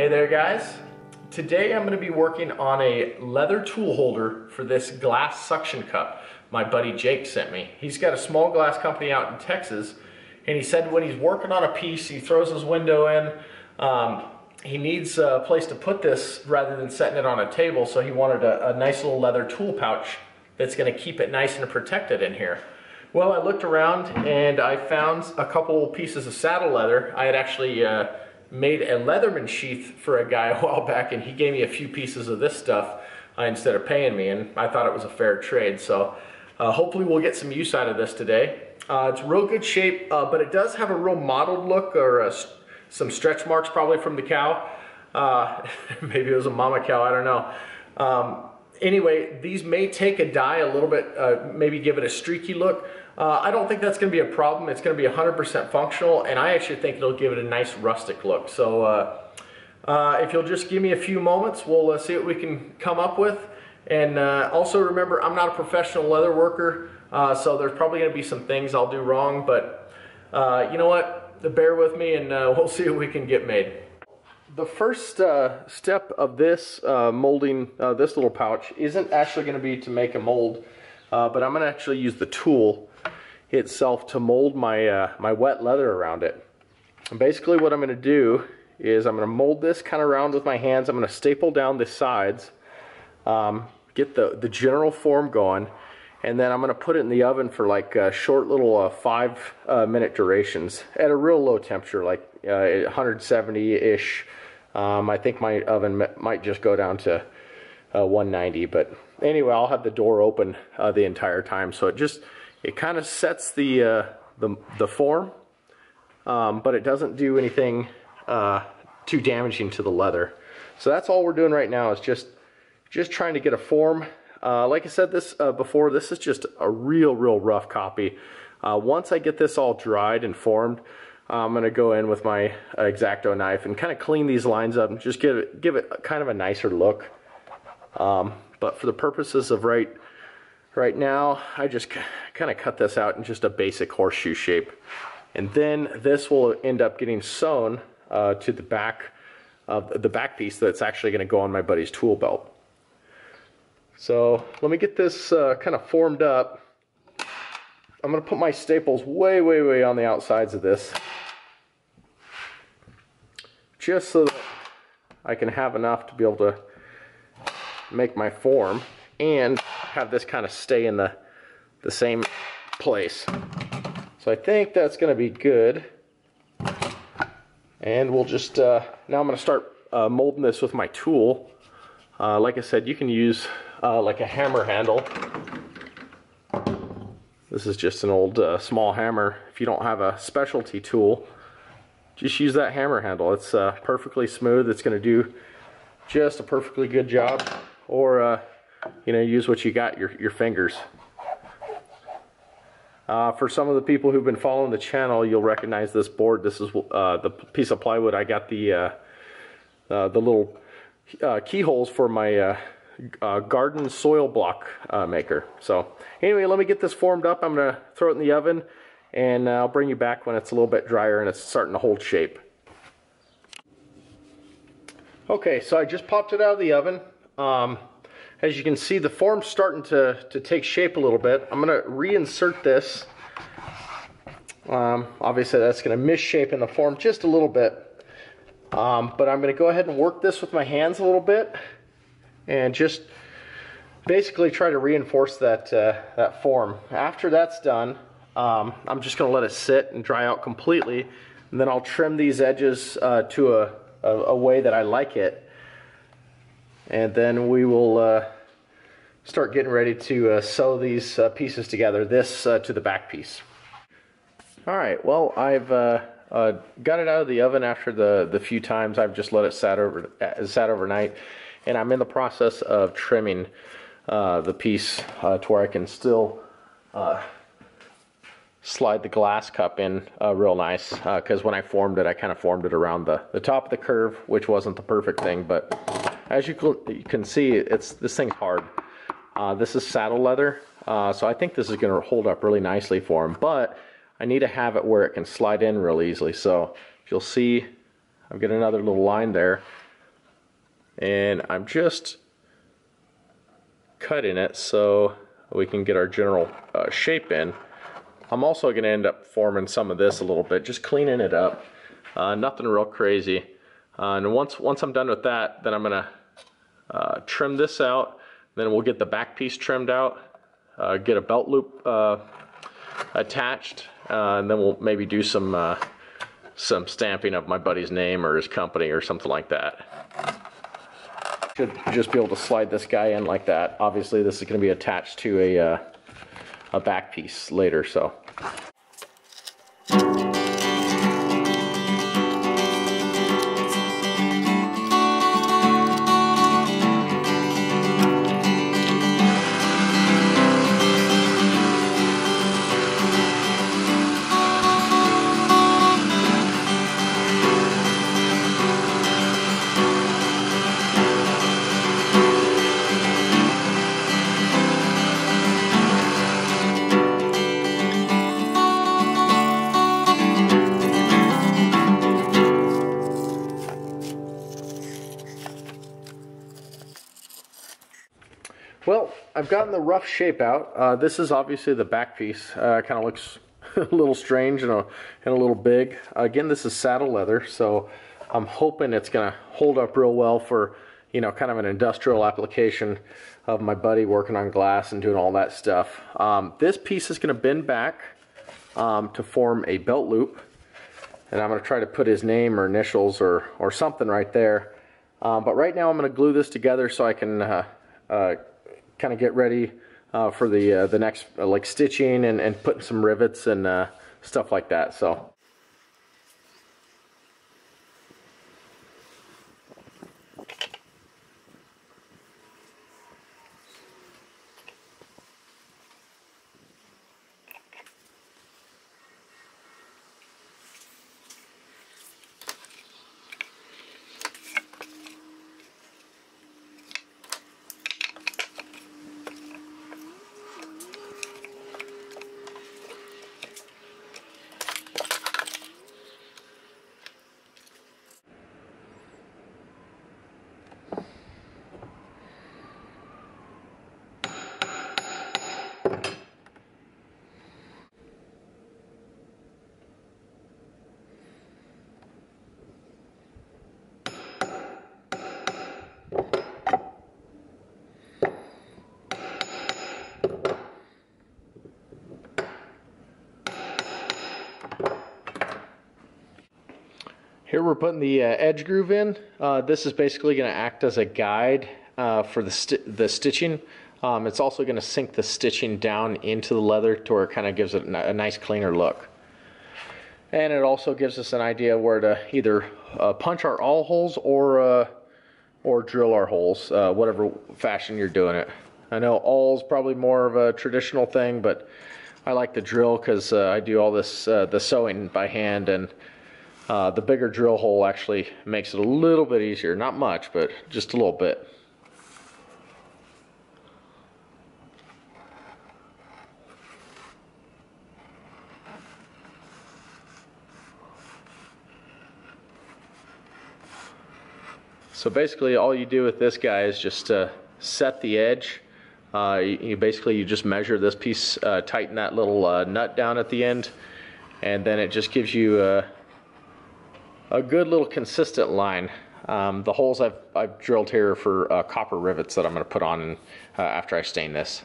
Hey there guys, today I'm going to be working on a leather tool holder for this glass suction cup my buddy Jake sent me. He's got a small glass company out in Texas, and he said when he's working on a piece he throws his window in. He needs a place to put this rather than setting it on a table, so he wanted a nice little leather tool pouch that's going to keep it nice and protected in here. Well, I looked around and I found a couple pieces of saddle leather. I had actually made a Leatherman sheath for a guy a while back, and he gave me a few pieces of this stuff instead of paying me, and I thought it was a fair trade. So hopefully we'll get some use out of this today. It's real good shape, but it does have a real mottled look, or some stretch marks probably from the cow. Maybe it was a mama cow, I don't know. Anyway, these may take a dye a little bit, maybe give it a streaky look. I don't think that's going to be a problem. It's going to be 100% functional, and I actually think it'll give it a nice rustic look. So if you'll just give me a few moments, we'll see what we can come up with. And also remember, I'm not a professional leather worker, so there's probably going to be some things I'll do wrong, but you know what, bear with me and we'll see what we can get made. The first step of this molding this little pouch isn't actually going to be to make a mold, but I'm going to actually use the tool itself to mold my, my wet leather around it. And basically what I'm going to do is I'm going to mold this kind of around with my hands. I'm going to staple down the sides, get the general form going, and then I'm going to put it in the oven for like short little 5-minute durations at a real low temperature, like 170-ish. I think my oven might just go down to 190, but anyway, I'll have the door open the entire time, so it kind of sets the form, but it doesn't do anything too damaging to the leather. So that's all we're doing right now, is just trying to get a form. Like I said this before, this is just a real rough copy. Once I get this all dried and formed, I'm going to go in with my X-Acto knife and kind of clean these lines up and just give it kind of a nicer look. But for the purposes of right now, I just kind of cut this out in just a basic horseshoe shape. And then this will end up getting sewn to the back of the back piece that's actually going to go on my buddy's tool belt. So let me get this kind of formed up. I'm going to put my staples way on the outsides of this, just so that I can have enough to be able to make my form and have this kind of stay in the same place. So I think that's going to be good, and we'll just now I'm going to start molding this with my tool. Like I said, you can use like a hammer handle. This is just an old small hammer. If you don't have a specialty tool, just use that hammer handle. It's perfectly smooth. It's going to do just a perfectly good job. Or you know, use what you got, your fingers. For some of the people who've been following the channel, you'll recognize this board. This is the piece of plywood I got the little keyholes for my garden soil block maker. So anyway, let me get this formed up. I'm going to throw it in the oven, and I'll bring you back when it's a little bit drier and it's starting to hold shape. Okay, so I just popped it out of the oven. As you can see, the form's starting to take shape a little bit. I'm going to reinsert this. Obviously that's going to misshape in the form just a little bit, but I'm going to go ahead and work this with my hands a little bit and just basically try to reinforce that that form. After that's done, I'm just going to let it sit and dry out completely, and then I'll trim these edges to a way that I like it, and then we will start getting ready to sew these pieces together, this to the back piece. Alright, well, I've got it out of the oven after the few times I've just let it sat overnight, and I'm in the process of trimming the piece to where I can still slide the glass cup in real nice, because when I formed it, I kind of formed it around the top of the curve, which wasn't the perfect thing, but as you can see, this thing's hard. This is saddle leather, so I think this is going to hold up really nicely for him, but I need to have it where it can slide in real easily. So if you'll see, I've got another little line there. and I'm just cutting it so we can get our general shape in. I'm also going to end up forming some of this a little bit, just cleaning it up. Nothing real crazy. And once I'm done with that, then I'm going to trim this out. Then we'll get the back piece trimmed out, get a belt loop attached, and then we'll maybe do some stamping of my buddy's name or his company or something like that. Should just be able to slide this guy in like that. Obviously, this is going to be attached to a back piece later, so. Well, I've gotten the rough shape out. This is obviously the back piece. Kind of looks a little strange and a little big. Again, this is saddle leather, so I'm hoping it's going to hold up real well for, you know, kind of an industrial application of my buddy working on glass and doing all that stuff. This piece is going to bend back to form a belt loop, and I'm going to try to put his name or initials or something right there. But right now I'm going to glue this together so I can kind of get ready for the next like stitching and putting some rivets and stuff like that. So here we're putting the edge groove in. This is basically going to act as a guide for the stitching. It's also going to sink the stitching down into the leather to where it kind of gives it a nice cleaner look. And it also gives us an idea where to either punch our awl holes or drill our holes, whatever fashion you're doing it. I know awl's probably more of a traditional thing, but I like the drill because I do all this the sewing by hand, and the bigger drill hole actually makes it a little bit easier. Not much, but just a little bit. So basically all you do with this guy is just set the edge. You just measure this piece, tighten that little nut down at the end, and then it just gives you a good little consistent line. The holes I've drilled here are for copper rivets that I'm going to put on after I stain this.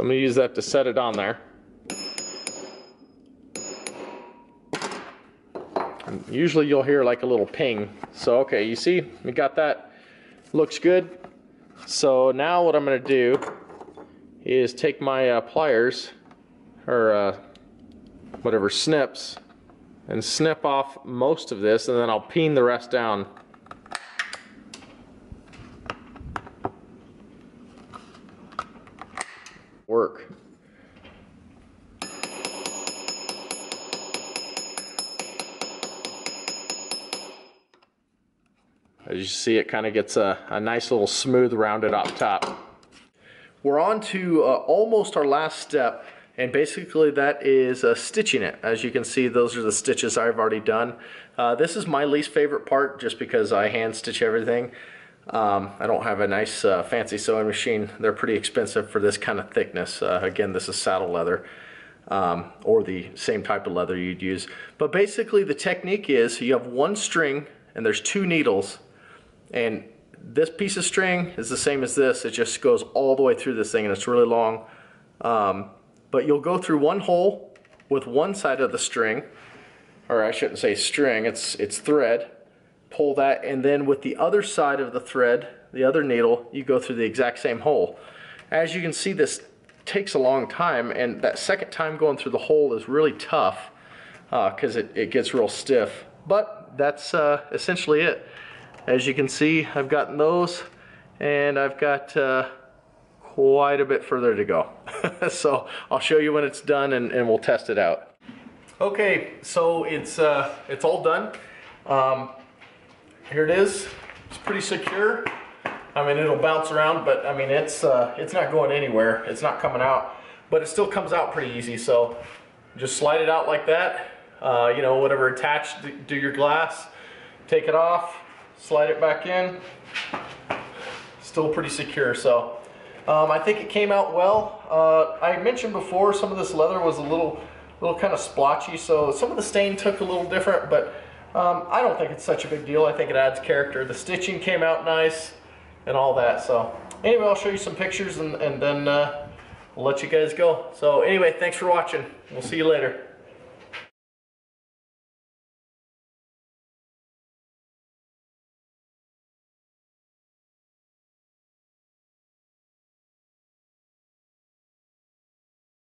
So I'm going to use that to set it on there. And usually you'll hear like a little ping. So okay, you see, we got that. Looks good. So now what I'm going to do is take my pliers, or whatever, snips, and snip off most of this, and then I'll peen the rest down. Work. As you see, it kind of gets a nice little smooth rounded up top. We're on to almost our last step, and basically that is stitching it. As you can see, those are the stitches I've already done. This is my least favorite part just because I hand stitch everything. I don't have a nice fancy sewing machine. They're pretty expensive for this kind of thickness. Again, this is saddle leather, or the same type of leather you'd use. But basically the technique is you have one string and there's two needles, and this piece of string is the same as this. It just goes all the way through this thing, and it's really long. But you'll go through one hole with one side of the string, or I shouldn't say string, it's thread. Pull that, and then with the other side of the thread, the other needle, you go through the exact same hole. As you can see, this takes a long time, and that second time going through the hole is really tough because it gets real stiff. But that's essentially it. As you can see, I've gotten those, and I've got quite a bit further to go. So I'll show you when it's done, and we'll test it out. Okay, so it's all done. Here it is. It's pretty secure. I mean, it'll bounce around, but I mean, it's not going anywhere. It's not coming out, but it still comes out pretty easy. So just slide it out like that. You know, whatever attached, do your glass, take it off, slide it back in. Still pretty secure. So I think it came out well. I mentioned before some of this leather was a little kind of splotchy, so some of the stain took a little different, but I don't think it's such a big deal. I think it adds character. The stitching came out nice and all that. So anyway, I'll show you some pictures, and then we'll let you guys go. So anyway, thanks for watching. We'll see you later.